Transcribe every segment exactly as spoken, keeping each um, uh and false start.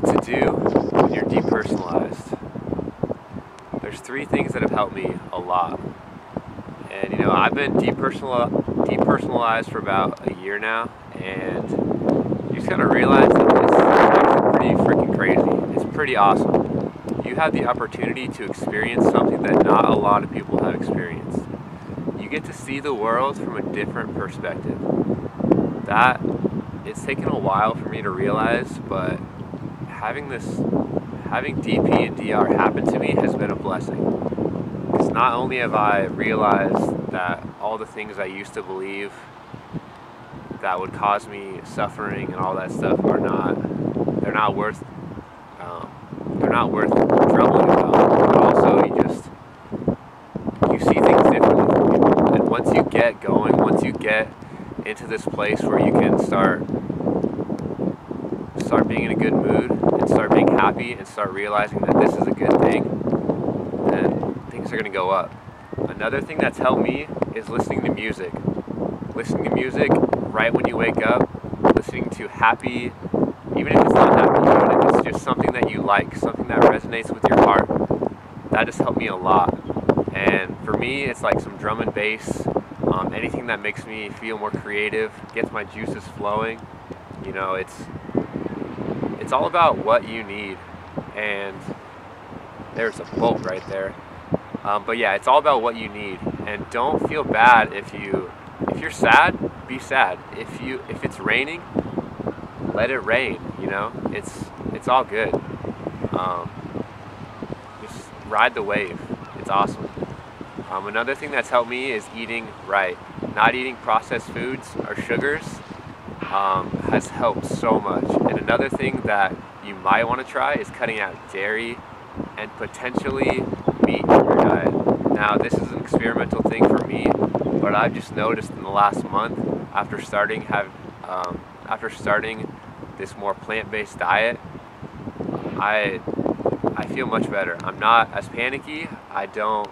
what to do when you're depersonalized. There's three things that have helped me a lot. And you know, I've been depersonal, depersonalized for about a year now, and you just gotta realize that this is actually pretty freaking crazy. It's pretty awesome. You have the opportunity to experience something that not a lot of people have experienced. You get to see the world from a different perspective. That, it's taken a while for me to realize, but having this, having D P and D R happen to me has been a blessing. Not only have I realized that all the things I used to believe that would cause me suffering and all that stuff are not, they're not worth, um, they're not worth troubling about, but also you just, you see things differently from people. And once you get going, once you get into this place where you can start, start being in a good mood and start being happy and start realizing that this is a good thing, are going to go up. Another thing that's helped me is listening to music. Listening to music right when you wake up, listening to happy, even if it's not happy, even if it's just something that you like, something that resonates with your heart. That has helped me a lot. And for me, it's like some drum and bass, um, anything that makes me feel more creative, gets my juices flowing. You know, it's it's all about what you need. And there's a bolt right there. Um, but yeah, it's all about what you need, and don't feel bad if you, if you're sad, be sad. If you, if it's raining, let it rain, you know, it's, it's all good. Um, just ride the wave. It's awesome. Um, another thing that's helped me is eating right. Not eating processed foods or sugars um, has helped so much. And another thing that you might want to try is cutting out dairy and potentially meat. Now, this is an experimental thing for me, but I've just noticed in the last month, after starting have um, after starting this more plant-based diet, I I feel much better. I'm not as panicky. I don't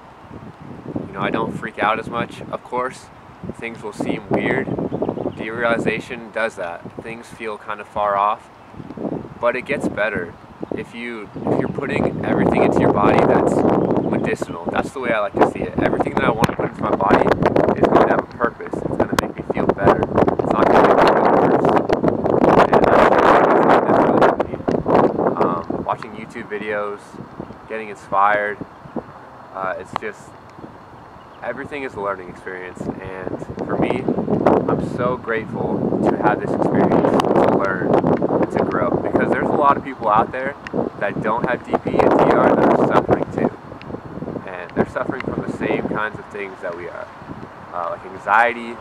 you know I don't freak out as much. Of course, things will seem weird. Derealization does that. Things feel kind of far off, but it gets better if you if you're putting everything into your body that's medicinal. That's the way I like to see it. Everything that I want to put into my body is going to have a purpose. It's going to make me feel better. It's not going to make me feel worse. And that's really what I need. Um, watching YouTube videos, getting inspired. Uh, it's just, everything is a learning experience. And for me, I'm so grateful to have this experience, to learn, and to grow. Because there's a lot of people out there that don't have D P and D R that are suffering too. They're suffering from the same kinds of things that we are, uh, like anxiety,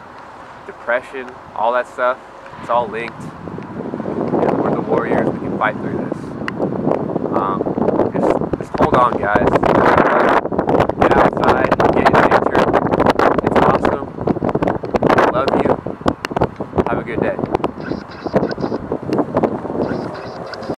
depression, all that stuff. It's all linked, and we're the warriors. We can fight through this. Um, just, just hold on, guys.